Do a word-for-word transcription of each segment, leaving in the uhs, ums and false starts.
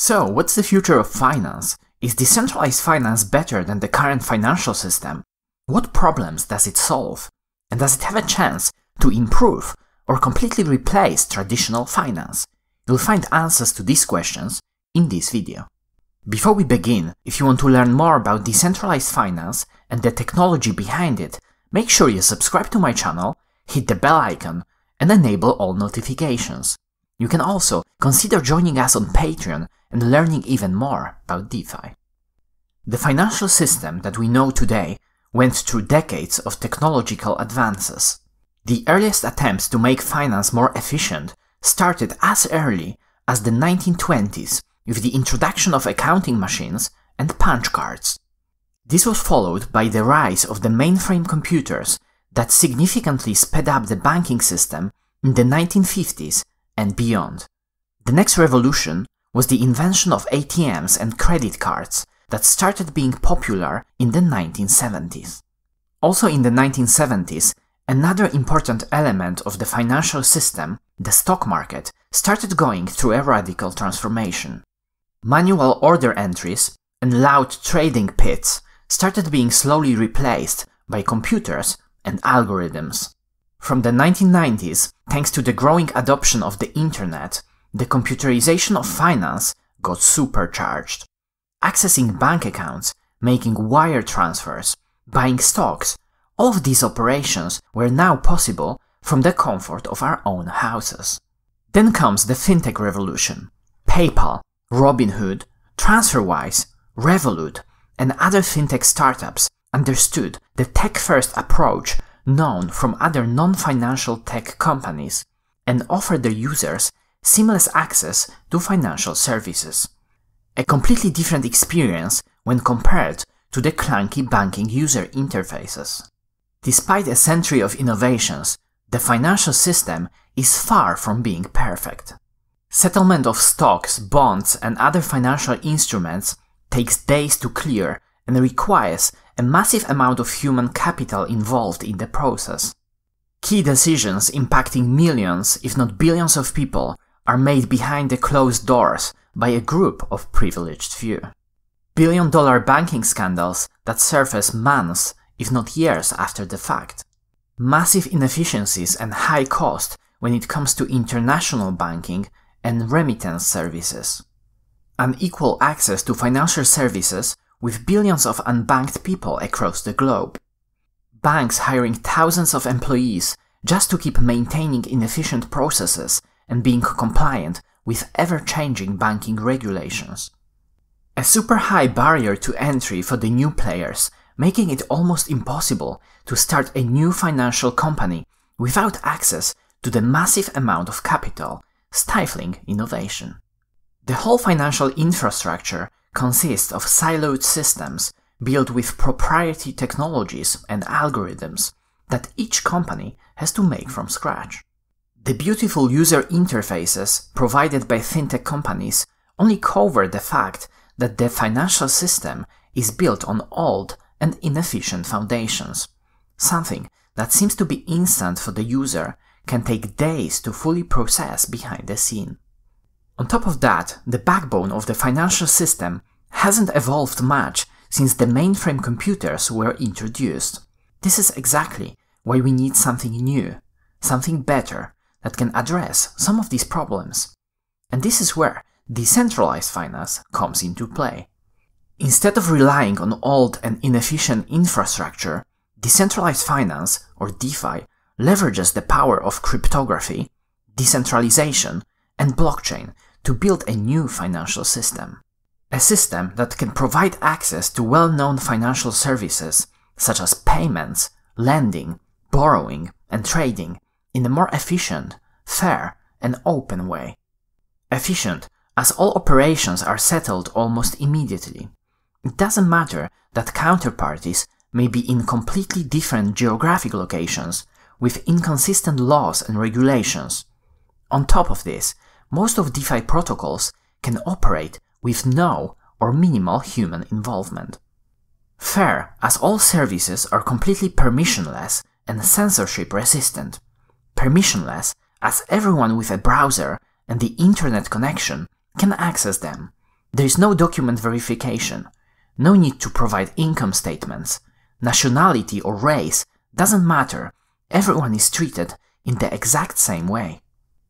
So, what's the future of finance? Is decentralized finance better than the current financial system? What problems does it solve? And does it have a chance to improve or completely replace traditional finance? You'll find answers to these questions in this video. Before we begin, if you want to learn more about decentralized finance and the technology behind it, make sure you subscribe to my channel, hit the bell icon, and enable all notifications. You can also consider joining us on Patreon and learning even more about DeFi. The financial system that we know today went through decades of technological advances. The earliest attempts to make finance more efficient started as early as the nineteen twenties with the introduction of accounting machines and punch cards. This was followed by the rise of the mainframe computers that significantly sped up the banking system in the nineteen fifties and beyond. The next revolution was the invention of A T Ms and credit cards that started being popular in the nineteen seventies. Also in the nineteen seventies, another important element of the financial system, the stock market, started going through a radical transformation. Manual order entries and loud trading pits started being slowly replaced by computers and algorithms. From the nineteen nineties, thanks to the growing adoption of the internet, the computerization of finance got supercharged. Accessing bank accounts, making wire transfers, buying stocks, all of these operations were now possible from the comfort of our own houses. Then comes the fintech revolution. PayPal, Robinhood, TransferWise, Revolut, and other fintech startups understood the tech-first approach known from other non-financial tech companies and offered their users seamless access to financial services. A completely different experience when compared to the clunky banking user interfaces. Despite a century of innovations, the financial system is far from being perfect. Settlement of stocks, bonds, and other financial instruments takes days to clear and requires a massive amount of human capital involved in the process. Key decisions impacting millions, if not billions of people, are made behind the closed doors by a group of privileged few. Billion-dollar banking scandals that surface months, if not years after the fact. Massive inefficiencies and high cost when it comes to international banking and remittance services. Unequal access to financial services with billions of unbanked people across the globe. Banks hiring thousands of employees just to keep maintaining inefficient processes and being compliant with ever-changing banking regulations. A super high barrier to entry for the new players, making it almost impossible to start a new financial company without access to the massive amount of capital, stifling innovation. The whole financial infrastructure consists of siloed systems built with proprietary technologies and algorithms that each company has to make from scratch. The beautiful user interfaces provided by fintech companies only cover the fact that the financial system is built on old and inefficient foundations. Something that seems to be instant for the user can take days to fully process behind the scene. On top of that, the backbone of the financial system hasn't evolved much since the mainframe computers were introduced. This is exactly why we need something new, something better that can address some of these problems. And this is where decentralized finance comes into play. Instead of relying on old and inefficient infrastructure, decentralized finance, or DeFi, leverages the power of cryptography, decentralization, and blockchain to build a new financial system. A system that can provide access to well-known financial services such as payments, lending, borrowing, and trading in a more efficient, fair, and open way. Efficient, as all operations are settled almost immediately. It doesn't matter that counterparties may be in completely different geographic locations with inconsistent laws and regulations. On top of this, most of DeFi protocols can operate with no or minimal human involvement. Fair, as all services are completely permissionless and censorship resistant. Permissionless, as everyone with a browser and the internet connection can access them, There is no document verification, no need to provide income statements, nationality or race, doesn't matter, everyone is treated in the exact same way.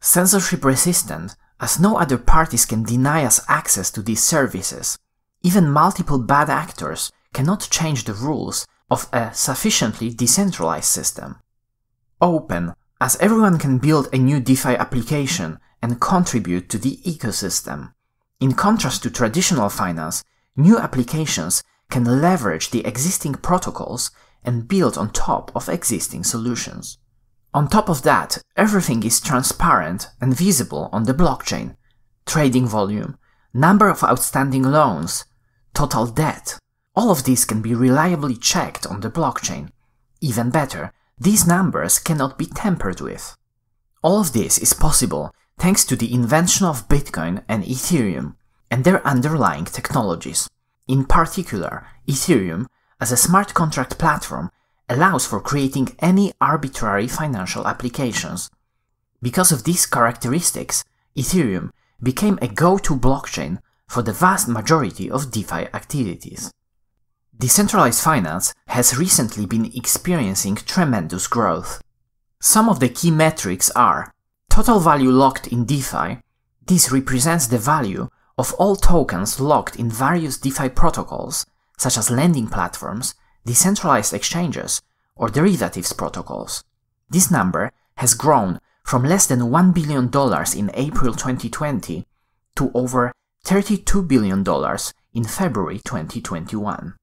Censorship resistant, as no other parties can deny us access to these services. Even multiple bad actors cannot change the rules of a sufficiently decentralized system. Open, as everyone can build a new DeFi application and contribute to the ecosystem. In contrast to traditional finance, new applications can leverage the existing protocols and build on top of existing solutions. On top of that, everything is transparent and visible on the blockchain. Trading volume, number of outstanding loans, total debt. All of these can be reliably checked on the blockchain. Even better, these numbers cannot be tampered with. All of this is possible thanks to the invention of Bitcoin and Ethereum and their underlying technologies. In particular, Ethereum, as a smart contract platform, allows for creating any arbitrary financial applications. Because of these characteristics, Ethereum became a go-to blockchain for the vast majority of DeFi activities. Decentralized finance has recently been experiencing tremendous growth. Some of the key metrics are total value locked in DeFi. This represents the value of all tokens locked in various DeFi protocols, such as lending platforms, decentralized exchanges, or derivatives protocols. This number has grown from less than one billion dollars in April twenty twenty to over thirty-two billion dollars in February twenty twenty-one.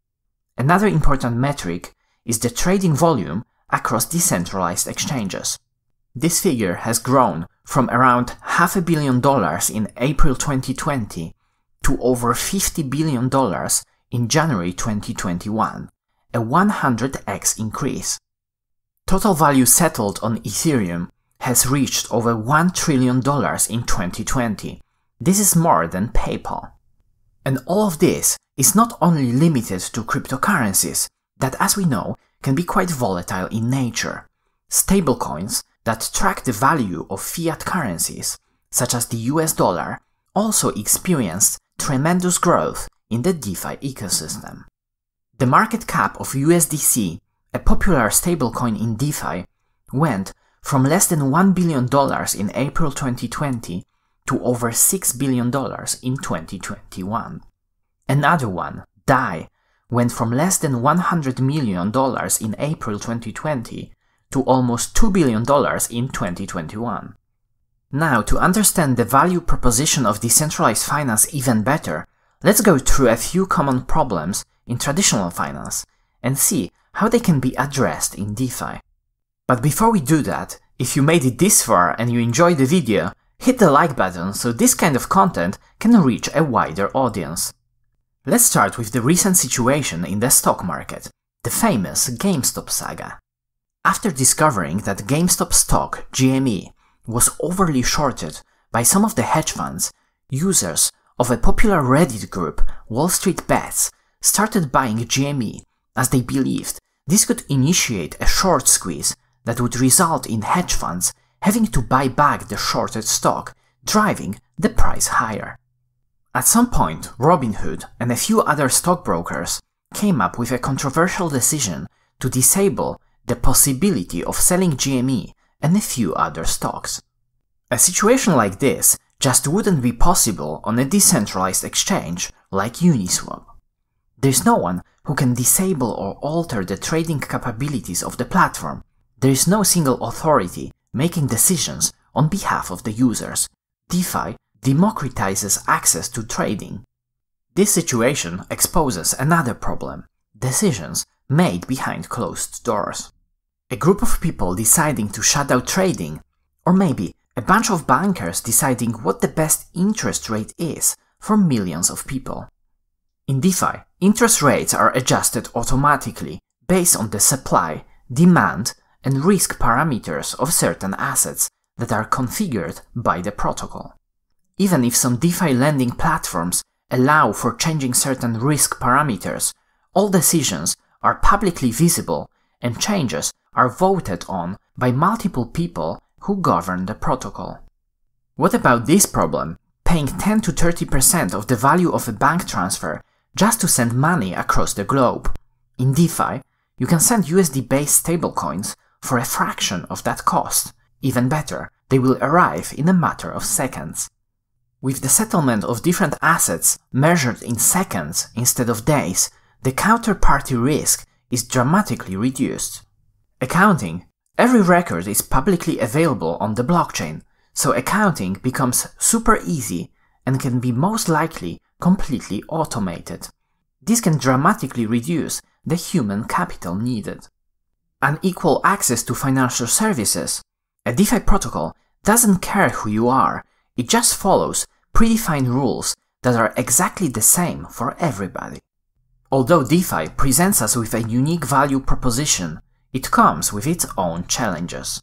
Another important metric is the trading volume across decentralized exchanges. This figure has grown from around half a billion dollars in April twenty twenty to over fifty billion dollars in January twenty twenty-one, a one hundred X increase. Total value settled on Ethereum has reached over one trillion dollars in twenty twenty. This is more than PayPal. And all of this is not only limited to cryptocurrencies that, as we know, can be quite volatile in nature. Stablecoins that track the value of fiat currencies, such as the U S dollar, also experienced tremendous growth in the DeFi ecosystem. The market cap of U S D C, a popular stablecoin in DeFi, went from less than one billion dollars in April twenty twenty to over six billion dollars in twenty twenty-one. Another one, D A I, went from less than one hundred million dollars in April twenty twenty to almost two billion dollars in twenty twenty-one. Now, to understand the value proposition of decentralized finance even better, let's go through a few common problems in traditional finance and see how they can be addressed in DeFi. But before we do that, if you made it this far and you enjoyed the video, hit the like button so this kind of content can reach a wider audience. Let's start with the recent situation in the stock market, the famous GameStop saga. After discovering that GameStop stock, G M E, was overly shorted by some of the hedge funds, users of a popular Reddit group, WallStreetBets, started buying G M E, as they believed this could initiate a short squeeze that would result in hedge funds having to buy back the shorted stock, driving the price higher. At some point, Robinhood and a few other stockbrokers came up with a controversial decision to disable the possibility of selling G M E and a few other stocks. A situation like this just wouldn't be possible on a decentralized exchange like Uniswap. There's no one who can disable or alter the trading capabilities of the platform. There is no single authority making decisions on behalf of the users. DeFi democratizes access to trading. This situation exposes another problem: decisions made behind closed doors. A group of people deciding to shut out trading, or maybe a bunch of bankers deciding what the best interest rate is for millions of people. In DeFi, interest rates are adjusted automatically based on the supply, demand, and risk parameters of certain assets that are configured by the protocol. Even if some DeFi lending platforms allow for changing certain risk parameters, all decisions are publicly visible and changes are voted on by multiple people who govern the protocol. What about this problem? paying ten to thirty percent of the value of a bank transfer just to send money across the globe. In DeFi, you can send U S D-based stablecoins for a fraction of that cost. Even better, they will arrive in a matter of seconds. With the settlement of different assets measured in seconds instead of days, the counterparty risk is dramatically reduced. Accounting. Every record is publicly available on the blockchain, so accounting becomes super easy and can be most likely completely automated. This can dramatically reduce the human capital needed. Unequal access to financial services. A DeFi protocol doesn't care who you are, it just follows predefined rules that are exactly the same for everybody. Although DeFi presents us with a unique value proposition, it comes with its own challenges.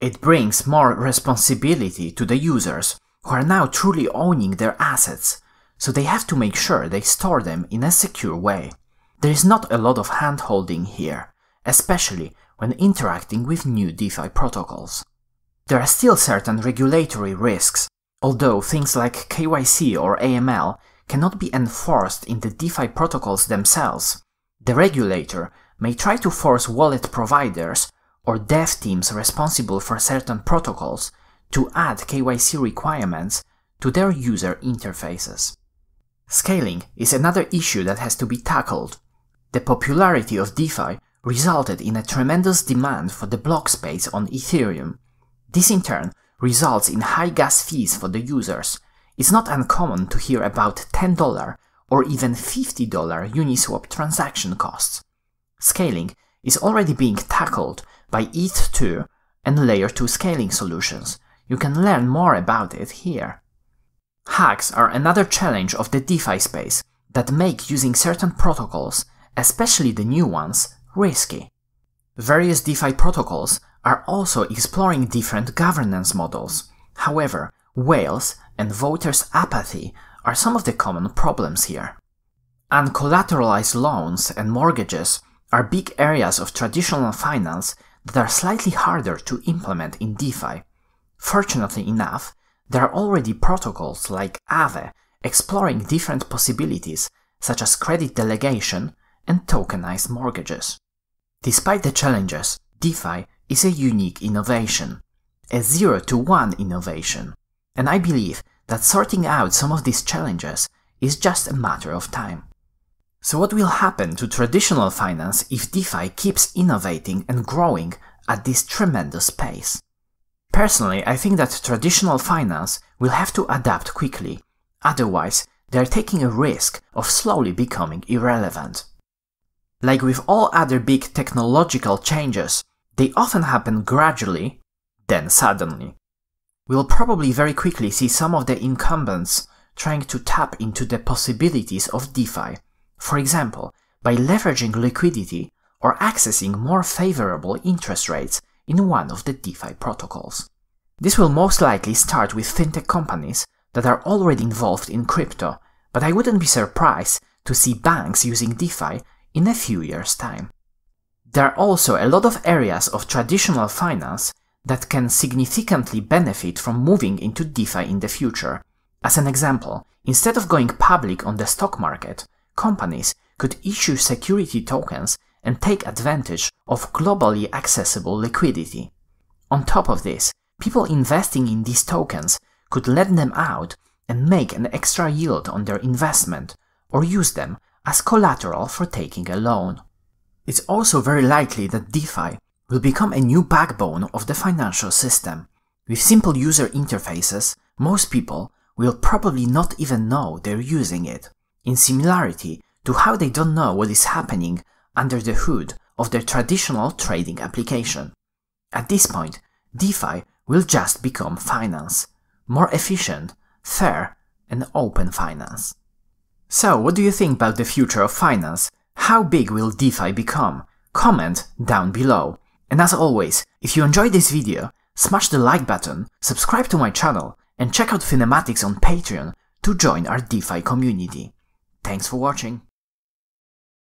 It brings more responsibility to the users, who are now truly owning their assets, so they have to make sure they store them in a secure way. There is not a lot of hand-holding here, especially when interacting with new DeFi protocols. There are still certain regulatory risks, although things like K Y C or A M L cannot be enforced in the DeFi protocols themselves. The regulator may try to force wallet providers or dev teams responsible for certain protocols to add K Y C requirements to their user interfaces. Scaling is another issue that has to be tackled. The popularity of DeFi resulted in a tremendous demand for the block space on Ethereum. This in turn results in high gas fees for the users. It's not uncommon to hear about ten dollar or even fifty dollar Uniswap transaction costs. Scaling is already being tackled by E T H two and layer two scaling solutions. You can learn more about it here. Hacks are another challenge of the DeFi space that make using certain protocols, especially the new ones, risky. Various DeFi protocols are also exploring different governance models. However, whales and voters' apathy are some of the common problems here. Uncollateralized loans and mortgages are big areas of traditional finance that are slightly harder to implement in DeFi. Fortunately enough, there are already protocols like Aave exploring different possibilities such as credit delegation and tokenized mortgages. Despite the challenges, DeFi is a unique innovation, a zero to one innovation, and I believe that sorting out some of these challenges is just a matter of time. So what will happen to traditional finance if DeFi keeps innovating and growing at this tremendous pace? Personally, I think that traditional finance will have to adapt quickly, otherwise they are taking a risk of slowly becoming irrelevant. Like with all other big technological changes, they often happen gradually, then suddenly. We'll probably very quickly see some of the incumbents trying to tap into the possibilities of DeFi, for example, by leveraging liquidity or accessing more favorable interest rates in one of the DeFi protocols. This will most likely start with fintech companies that are already involved in crypto, but I wouldn't be surprised to see banks using DeFi in a few years' time. There are also a lot of areas of traditional finance that can significantly benefit from moving into DeFi in the future. As an example, instead of going public on the stock market, companies could issue security tokens and take advantage of globally accessible liquidity. On top of this, people investing in these tokens could lend them out and make an extra yield on their investment, or use them as collateral for taking a loan. It's also very likely that DeFi will become a new backbone of the financial system. With simple user interfaces, most people will probably not even know they're using it, in similarity to how they don't know what is happening under the hood of their traditional trading application. At this point, DeFi will just become finance, more efficient, fair, and open finance. So, what do you think about the future of finance? How big will DeFi become? Comment down below. And as always, if you enjoyed this video, smash the like button, subscribe to my channel, and check out Finematics on Patreon to join our DeFi community. Thanks for watching.